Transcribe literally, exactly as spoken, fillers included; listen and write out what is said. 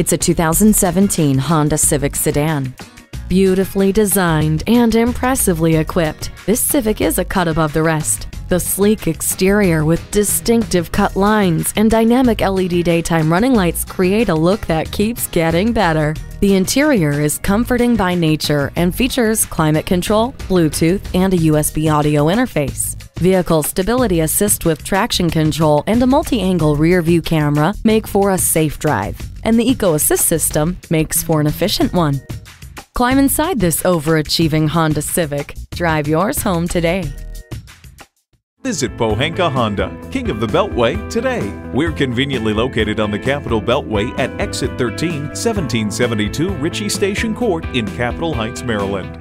It's a two thousand seventeen Honda Civic sedan. Beautifully designed and impressively equipped, this Civic is a cut above the rest. The sleek exterior with distinctive cut lines and dynamic L E D daytime running lights create a look that keeps getting better. The interior is comforting by nature and features climate control, Bluetooth, and a U S B audio interface. Vehicle stability assist with traction control and a multi-angle rear view camera make for a safe drive, and the Eco Assist system makes for an efficient one. Climb inside this overachieving Honda Civic. Drive yours home today. Visit Pohanka Honda, King of the Beltway, today. We're conveniently located on the Capitol Beltway at Exit thirteen, seventeen seventy-two Ritchie Station Court in Capitol Heights, Maryland.